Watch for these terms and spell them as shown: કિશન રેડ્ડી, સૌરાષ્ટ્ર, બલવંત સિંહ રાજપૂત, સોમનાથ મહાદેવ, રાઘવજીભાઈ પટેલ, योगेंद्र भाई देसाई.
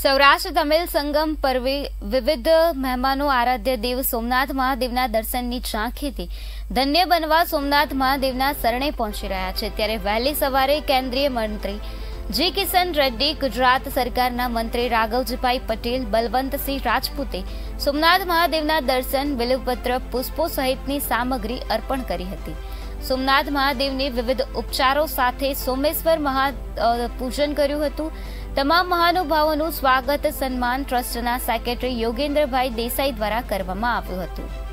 સૌરાષ્ટ્ર તમિલ સંગમ પર્વે વિવિધ મહેમાનો આરાધ્ય દેવ સોમનાથ મહાદેવના દર્શનની ઝાંખીથી ધન્ય બનવા સોમનાથ મહાદેવના શરણે પહોંચી રહ્યા છે ત્યારે વહેલી સવારે કેન્દ્રીય મંત્રી કિશન રેડ્ડી, ગુજરાત સરકારના મંત્રી રાઘવજીભાઈ પટેલ, બલવંત સિંહ રાજપૂતે સોમનાથ મહાદેવના દર્શન, બિલવપત્ર, પુષ્પો સહિતની સામગ્રી અર્પણ કરી હતી। સોમનાથ મહાદેવની વિવિધ ઉપચારો સાથે સોમેશ્વર મહાપૂજન કર્યું હતું। तमाम महानुभावों स्वागत सन्मान ट्रस्ट सेक्रेटरी योगेंद्र भाई देसाई द्वारा करवामां आव्युं हतुं।